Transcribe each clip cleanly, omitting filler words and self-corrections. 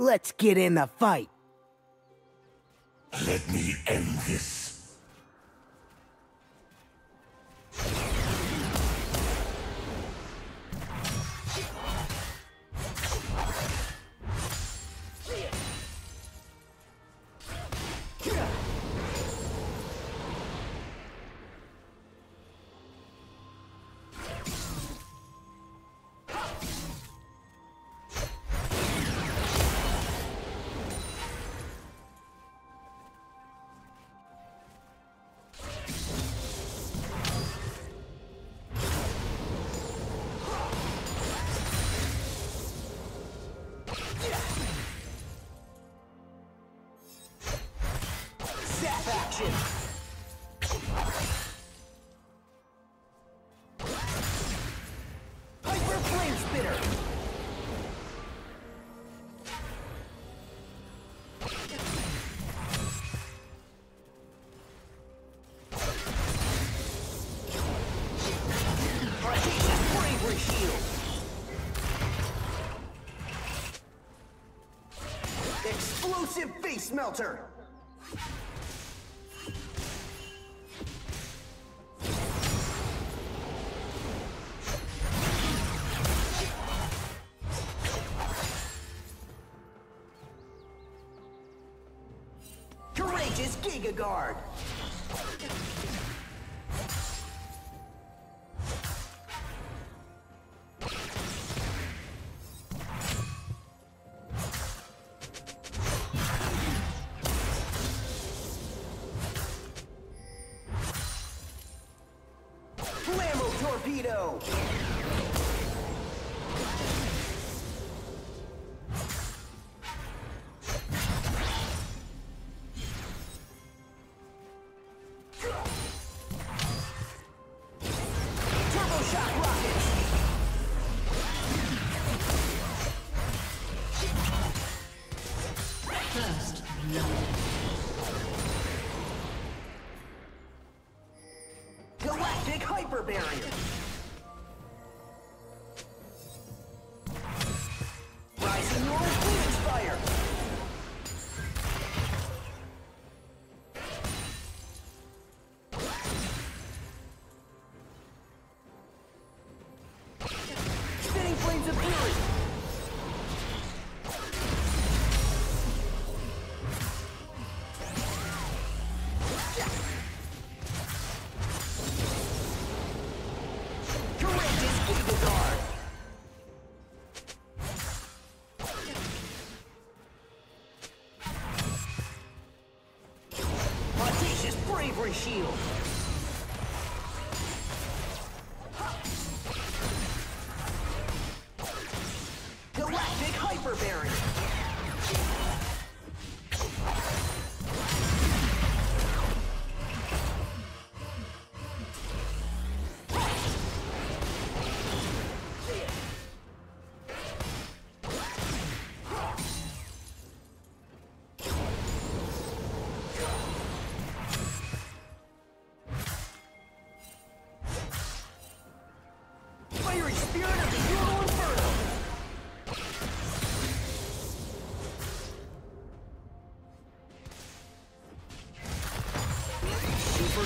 Let's get in the fight. Let me end this. Explosive face melter! Courageous Giga Guard! Torpedo! Shield. Galactic Hyper Barrier.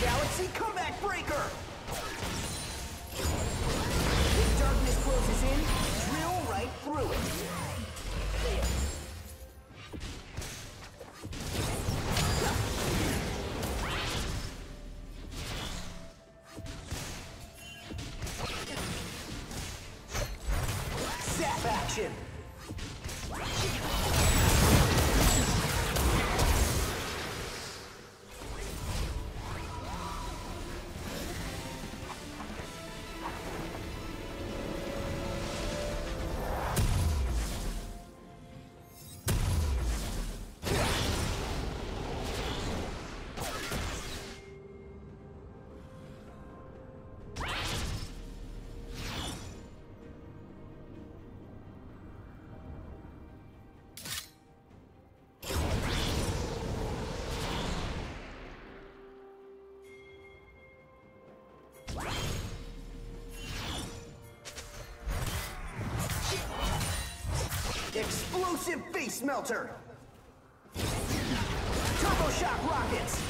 Galaxy Comeback Breaker! If darkness closes in, drill right through it. Zap action! Explosive Face Melter! Turboshock Rockets!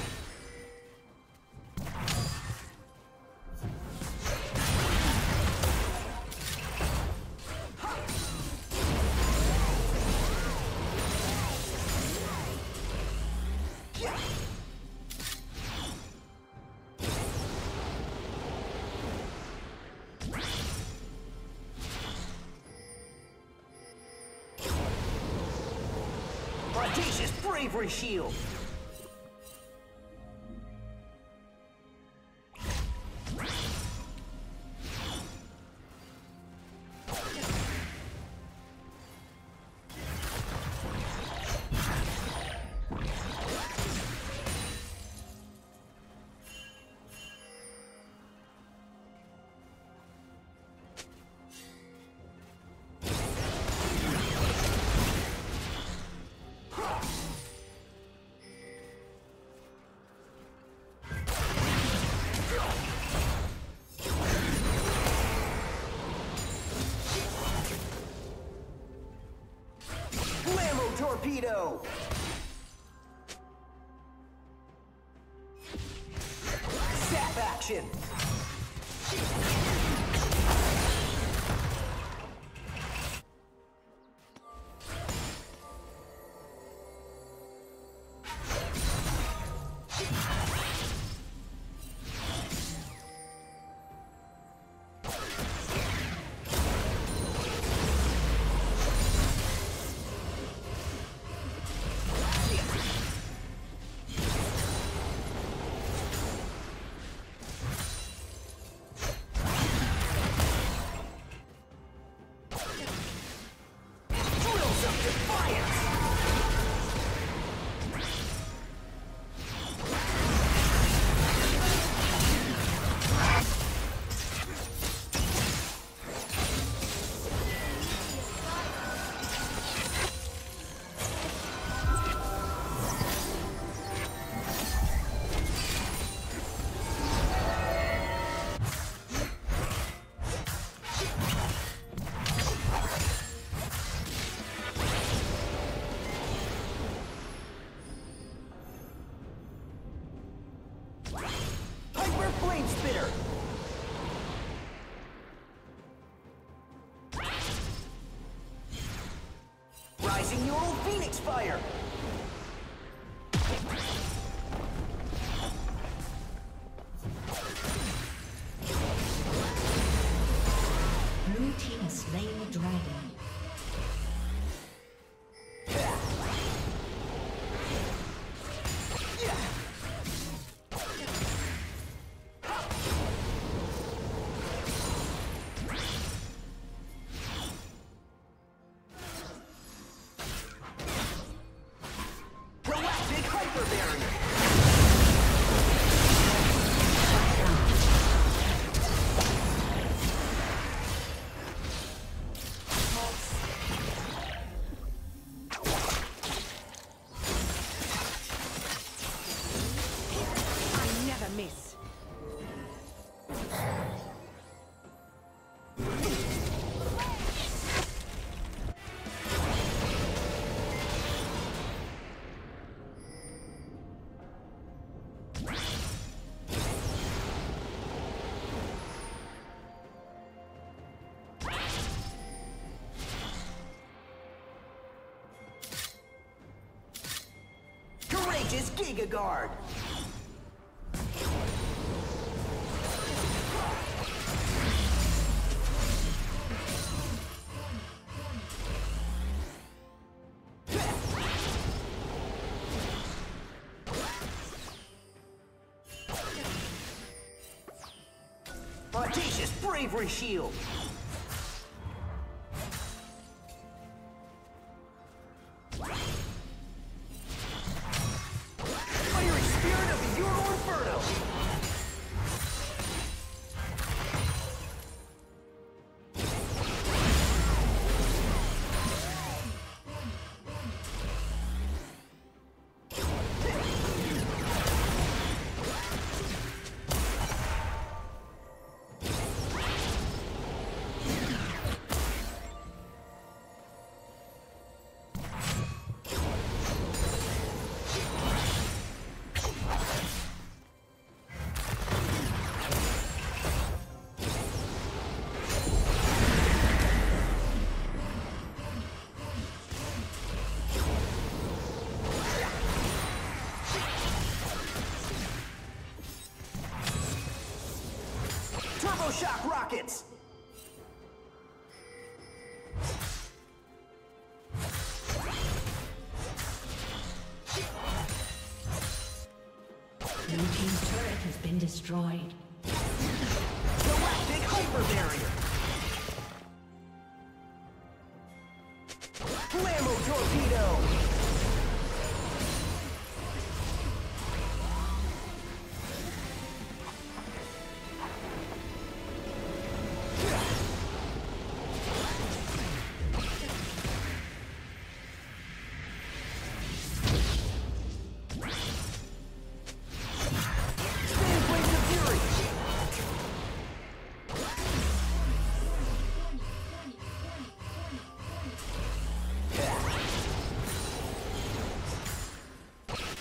Bravery Shield! Torpedo! Zap action! Fire! Blue team has slain the dragon. Is Giga Guard. Audacious Bravery Shield. shock rockets! Blue team's turret has been destroyed. Galactic hyper barrier! Flammo torpedo!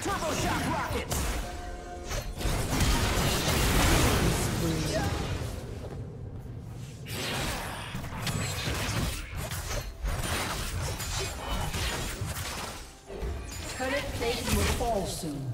Turbo shock rockets! Current plate will fall soon.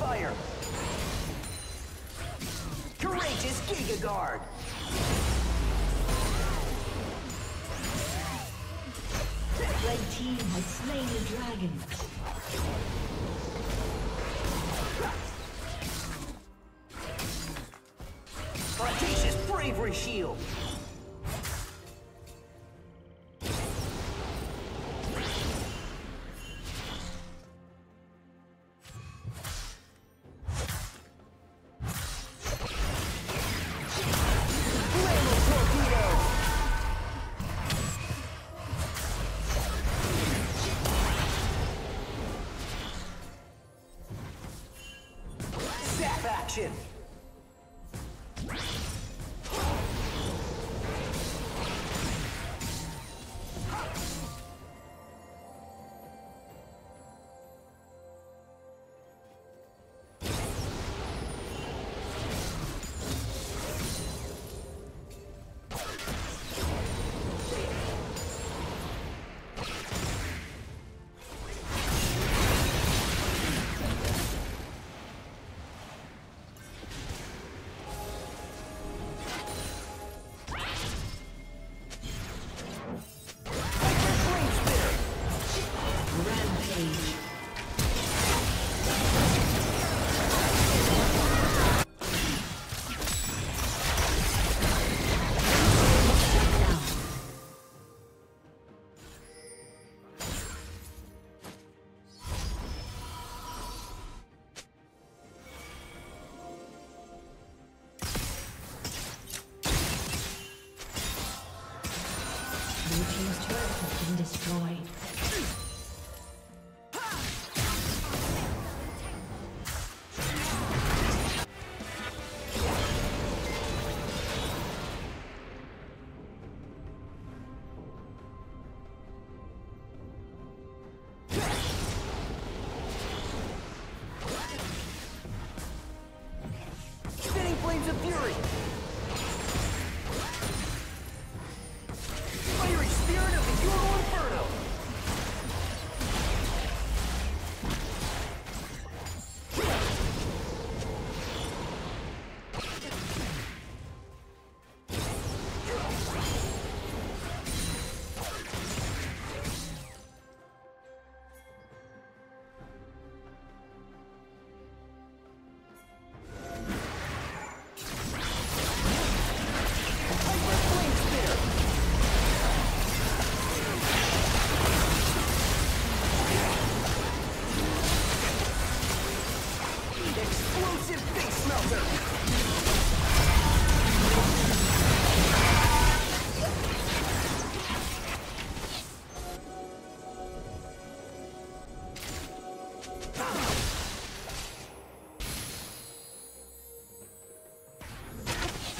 Fire! Courageous Giga Guard! Red team has slain the dragon. Audacious Bravery Shield! Action. Destroyed. Spinning flames of fury. Fiery Explosive face melter.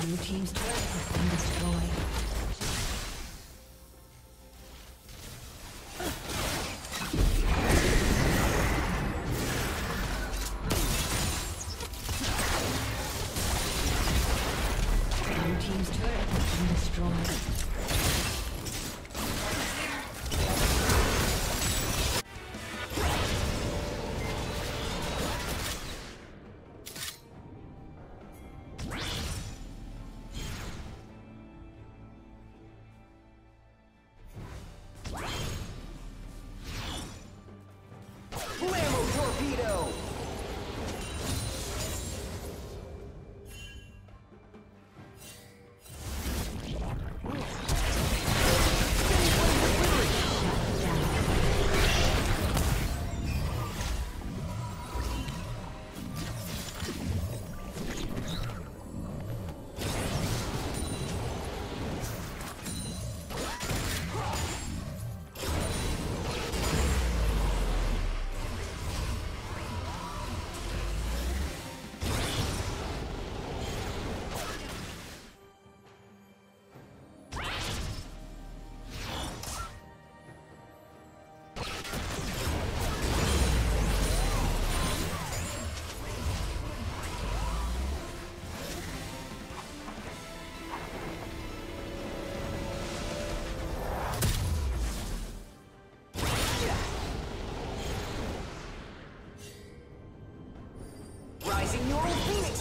Blue team's turret has been destroyed. Neural Phoenix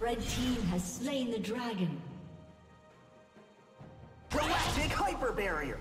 Red team has slain the dragon. Galactic Hyper Barrier.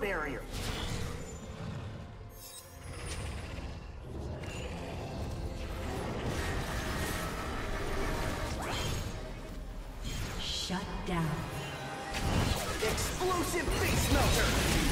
Barrier. Shut down. Explosive face melter.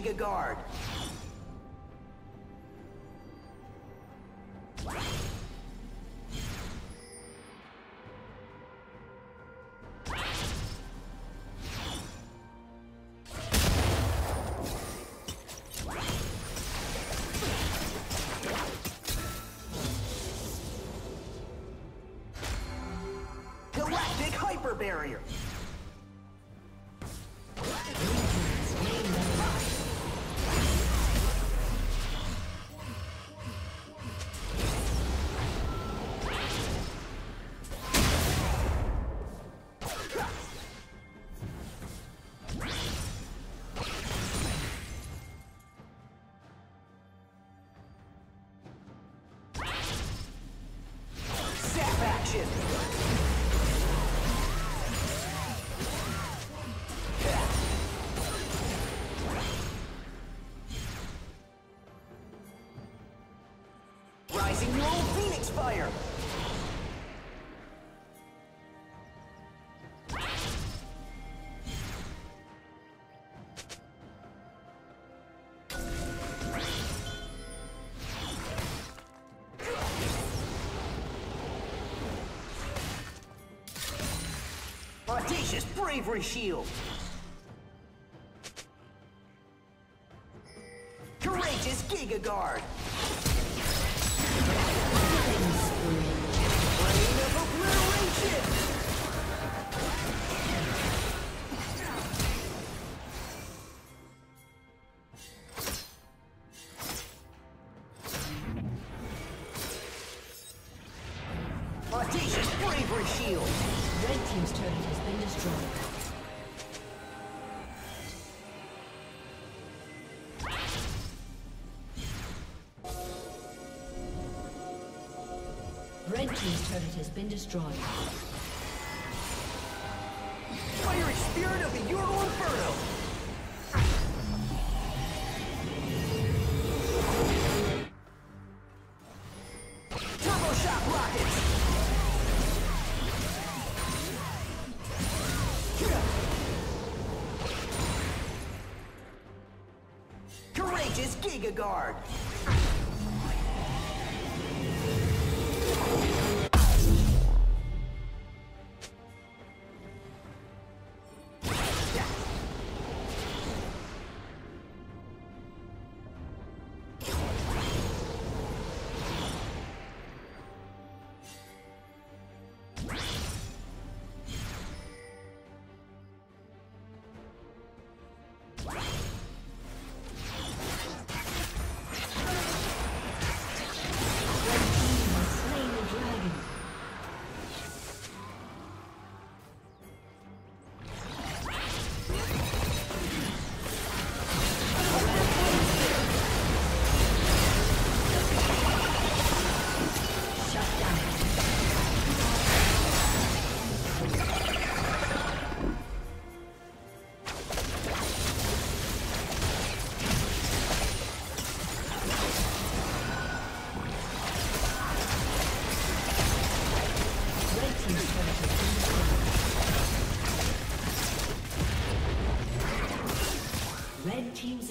Giga Guard. Galactic Hyper Barrier. Rising Lone Phoenix Fire. Audacious Bravery Shield. Courageous Giga Guard. Audacious Bravery Shield. Red Team's turret has been destroyed. Red Team's turret has been destroyed. Fiery Spirit of the Ural Inferno! Turbo Shock Rockets! Courageous Giga Guard! Red Team's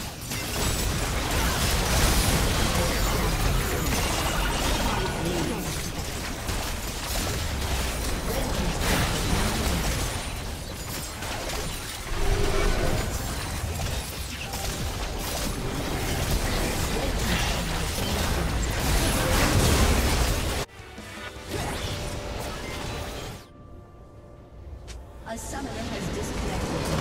A summoner has disconnected.